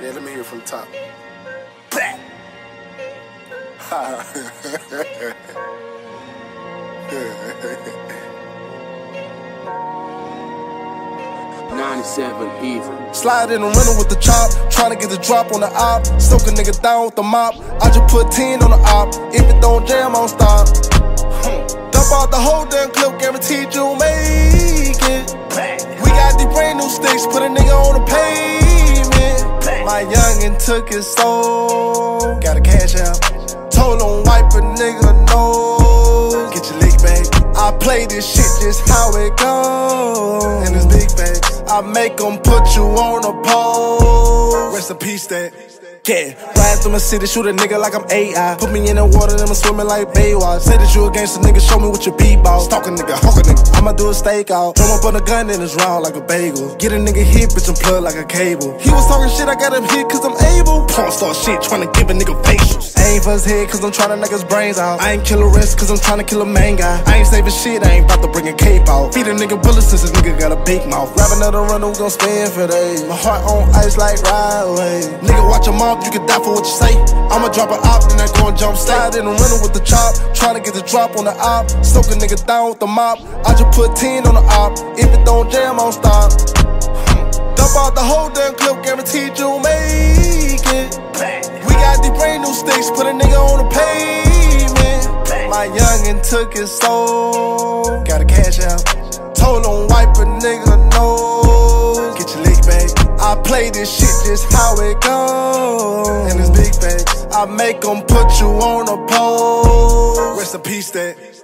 Yeah, let me hear from the top. Slide in the rental with the chop, trying to get the drop on the op. Soak a nigga down with the mop. I just put 10 on the op. If it don't jam, I don't stop. Dump out the whole damn clip, guaranteed you'll make it. We got these brand new sticks, put a nigga on the pavement. My youngin' took his soul, gotta cash out. Told him wipe a nigga nose, get your lick back. I play this shit just how it goes, and it's big back. I make them put you on a pole. Rest in peace, that. Yeah, ride through my city, shoot a nigga like I'm AI. Put me in the water, then I'm swimming like Baywatch. Say that you a gangster, nigga, show me what your beatbox. Stalk a nigga, hawk a nigga, I'ma do a stakeout. Drum up on a gun and it's round like a bagel. Get a nigga hit, bitch, I'm plugged like a cable. He was talking shit, I got him hit cause I'm able. Porn star shit, tryna give a nigga facials. Aim for his head cause I'm tryna knock his brains out. I ain't kill a rest cause I'm tryna kill a main guy. I ain't saving shit, I ain't about to bring a cape out. Feed a nigga bullets since this nigga got a big mouth. Grab another runner, we gon' spin for days. My heart on ice like Ride Away. Nigga, watch your mouth. You can die for what you say. I'ma drop an op, then I go and jump. Slide in the rental with the chop, tryna get the drop on the op. Soak a nigga down with the mop. I just put 10 on the op. If it don't jam, I don't stop. Dump out the whole damn clip, guaranteed you'll make it. We got these brand new sticks, put a nigga on the pavement. My youngin' took his soul, gotta cash out. Told him wipe a nigga nose, get your lick back. I play this shit just how it goes, and it's big facts. I make them put you on a pole. Rest in peace, that.